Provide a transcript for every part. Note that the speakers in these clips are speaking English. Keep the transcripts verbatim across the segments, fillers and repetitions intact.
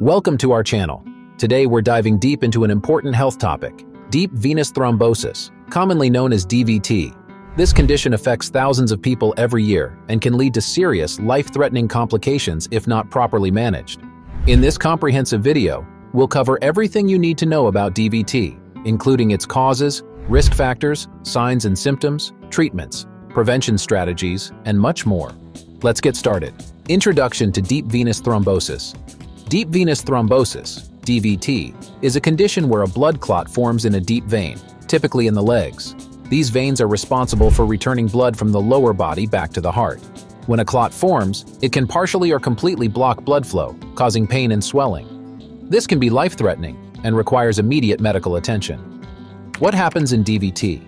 Welcome to our channel. Today we're diving deep into an important health topic, deep venous thrombosis, commonly known as D V T. This condition affects thousands of people every year and can lead to serious, life-threatening complications if not properly managed. In this comprehensive video, we'll cover everything you need to know about D V T, including its causes, risk factors, signs and symptoms, treatments, prevention strategies, and much more. Let's get started. Introduction to deep venous thrombosis. Deep venous thrombosis, D V T, is a condition where a blood clot forms in a deep vein, typically in the legs. These veins are responsible for returning blood from the lower body back to the heart. When a clot forms, it can partially or completely block blood flow, causing pain and swelling. This can be life-threatening and requires immediate medical attention. What happens in D V T?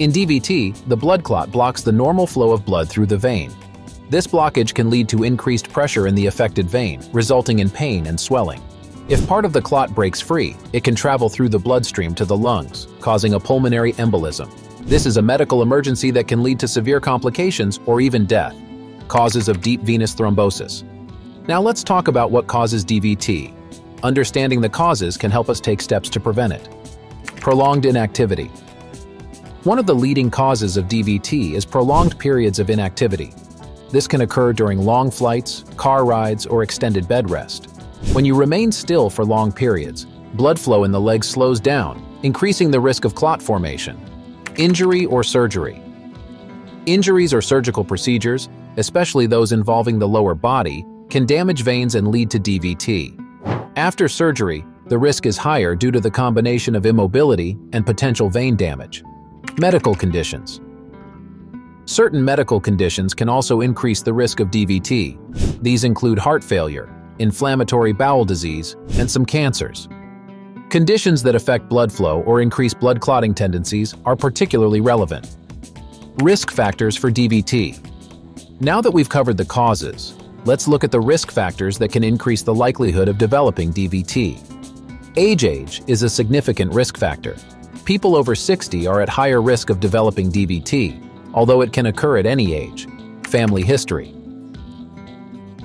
In D V T, the blood clot blocks the normal flow of blood through the vein. This blockage can lead to increased pressure in the affected vein, resulting in pain and swelling. If part of the clot breaks free, it can travel through the bloodstream to the lungs, causing a pulmonary embolism. This is a medical emergency that can lead to severe complications or even death. Causes of deep venous thrombosis. Now let's talk about what causes D V T. Understanding the causes can help us take steps to prevent it. Prolonged inactivity. One of the leading causes of D V T is prolonged periods of inactivity. This can occur during long flights, car rides, or extended bed rest. When you remain still for long periods, blood flow in the legs slows down, increasing the risk of clot formation. Injury or surgery. Injuries or surgical procedures, especially those involving the lower body, can damage veins and lead to D V T. After surgery, the risk is higher due to the combination of immobility and potential vein damage. Medical conditions. Certain medical conditions can also increase the risk of D V T. These include heart failure, inflammatory bowel disease, and some cancers. Conditions that affect blood flow or increase blood clotting tendencies are particularly relevant. Risk factors for D V T. Now that we've covered the causes, let's look at the risk factors that can increase the likelihood of developing D V T. Age age is a significant risk factor. People over sixty are at higher risk of developing D V T. Although it can occur at any age. Family history.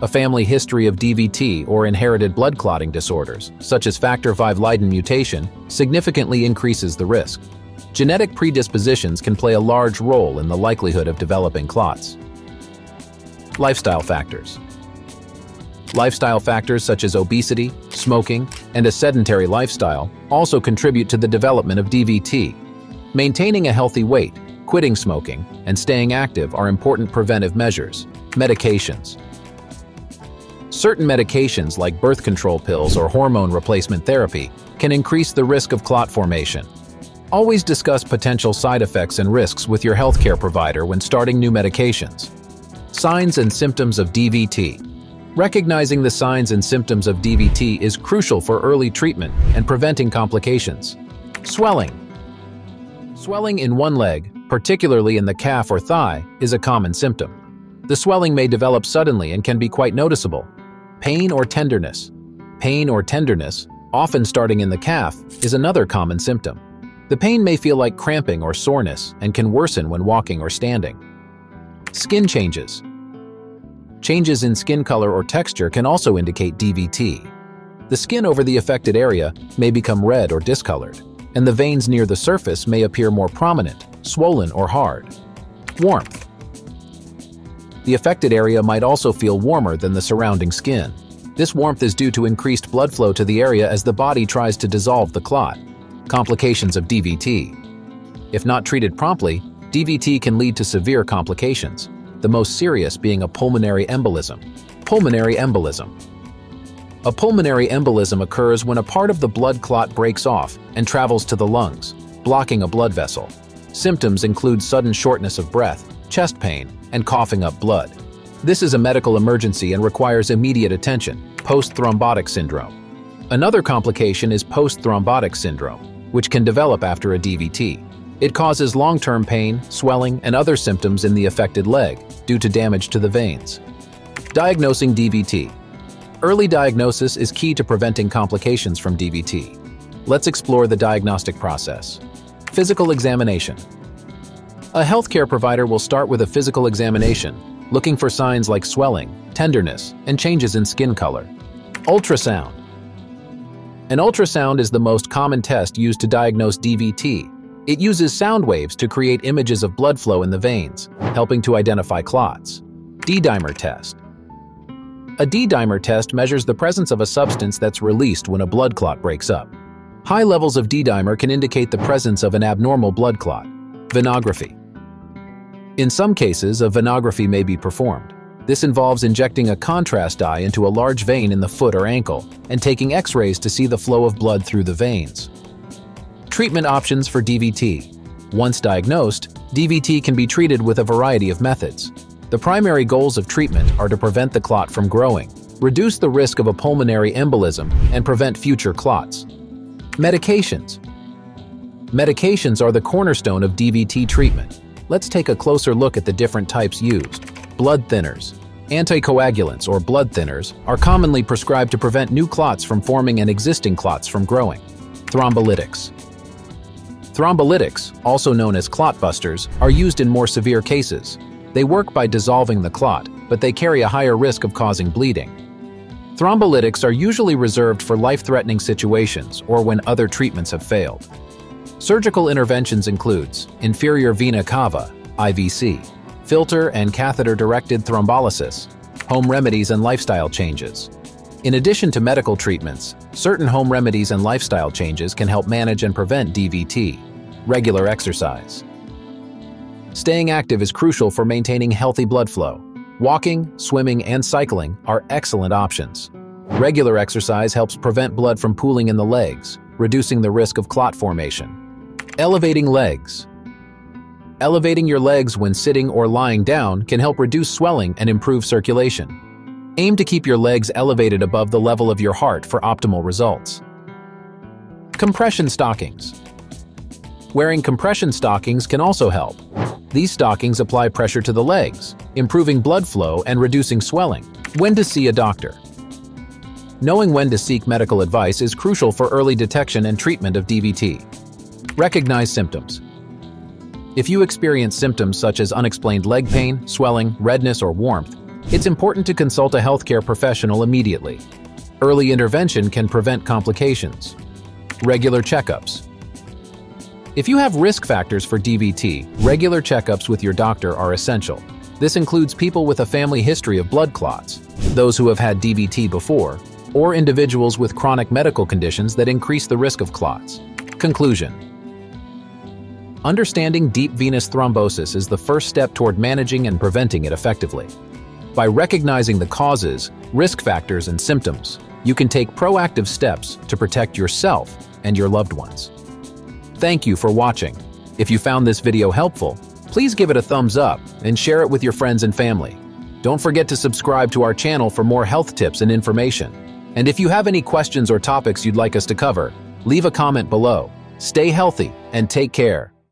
A family history of D V T or inherited blood clotting disorders, such as Factor V Leiden mutation, significantly increases the risk. Genetic predispositions can play a large role in the likelihood of developing clots. Lifestyle factors. Lifestyle factors such as obesity, smoking, and a sedentary lifestyle also contribute to the development of D V T. Maintaining a healthy weight, quitting smoking, and staying active are important preventive measures. Medications. Certain medications like birth control pills or hormone replacement therapy can increase the risk of clot formation. Always discuss potential side effects and risks with your healthcare provider when starting new medications. Signs and symptoms of D V T. Recognizing the signs and symptoms of D V T is crucial for early treatment and preventing complications. Swelling. Swelling in one leg, particularly in the calf or thigh, is a common symptom. The swelling may develop suddenly and can be quite noticeable. Pain or tenderness. Pain or tenderness, often starting in the calf, is another common symptom. The pain may feel like cramping or soreness and can worsen when walking or standing. Skin changes. Changes in skin color or texture can also indicate D V T. The skin over the affected area may become red or discolored, and the veins near the surface may appear more prominent, swollen or hard. Warmth. The affected area might also feel warmer than the surrounding skin. This warmth is due to increased blood flow to the area as the body tries to dissolve the clot. Complications of D V T. If not treated promptly, D V T can lead to severe complications, the most serious being a pulmonary embolism. Pulmonary embolism. A pulmonary embolism occurs when a part of the blood clot breaks off and travels to the lungs, blocking a blood vessel. Symptoms include sudden shortness of breath, chest pain, and coughing up blood. This is a medical emergency and requires immediate attention. Post-thrombotic syndrome. Another complication is post-thrombotic syndrome, which can develop after a D V T. It causes long-term pain, swelling, and other symptoms in the affected leg due to damage to the veins. Diagnosing D V T. Early diagnosis is key to preventing complications from D V T. Let's explore the diagnostic process. Physical examination. A healthcare provider will start with a physical examination, looking for signs like swelling, tenderness, and changes in skin color. Ultrasound. An ultrasound is the most common test used to diagnose D V T. It uses sound waves to create images of blood flow in the veins, helping to identify clots. D-dimer test. A D-dimer test measures the presence of a substance that's released when a blood clot breaks up. High levels of D-dimer can indicate the presence of an abnormal blood clot. Venography. In some cases, a venography may be performed. This involves injecting a contrast dye into a large vein in the foot or ankle and taking x-rays to see the flow of blood through the veins. Treatment options for D V T. Once diagnosed, D V T can be treated with a variety of methods. The primary goals of treatment are to prevent the clot from growing, reduce the risk of a pulmonary embolism, and prevent future clots. Medications. Medications are the cornerstone of D V T treatment. Let's take a closer look at the different types used. Blood thinners. Anticoagulants, or blood thinners, are commonly prescribed to prevent new clots from forming and existing clots from growing. Thrombolytics. Thrombolytics, also known as clot busters, are used in more severe cases. They work by dissolving the clot, but they carry a higher risk of causing bleeding. Thrombolytics are usually reserved for life-threatening situations or when other treatments have failed. Surgical interventions includes inferior vena cava, I V C, filter and catheter-directed thrombolysis, home remedies and lifestyle changes. In addition to medical treatments, certain home remedies and lifestyle changes can help manage and prevent D V T. Regular exercise. Staying active is crucial for maintaining healthy blood flow. Walking, swimming, and cycling are excellent options. Regular exercise helps prevent blood from pooling in the legs, reducing the risk of clot formation. Elevating legs. Elevating your legs when sitting or lying down can help reduce swelling and improve circulation. Aim to keep your legs elevated above the level of your heart for optimal results. Compression stockings. Wearing compression stockings can also help. These stockings apply pressure to the legs, improving blood flow and reducing swelling. When to see a doctor. Knowing when to seek medical advice is crucial for early detection and treatment of D V T. Recognize symptoms. If you experience symptoms such as unexplained leg pain, swelling, redness, or warmth, it's important to consult a healthcare professional immediately. Early intervention can prevent complications. Regular checkups. If you have risk factors for D V T, regular checkups with your doctor are essential. This includes people with a family history of blood clots, those who have had D V T before, or individuals with chronic medical conditions that increase the risk of clots. Conclusion. Understanding deep venous thrombosis is the first step toward managing and preventing it effectively. By recognizing the causes, risk factors, and symptoms, you can take proactive steps to protect yourself and your loved ones. Thank you for watching. If you found this video helpful, please give it a thumbs up and share it with your friends and family. Don't forget to subscribe to our channel for more health tips and information. And if you have any questions or topics you'd like us to cover, leave a comment below. Stay healthy and take care.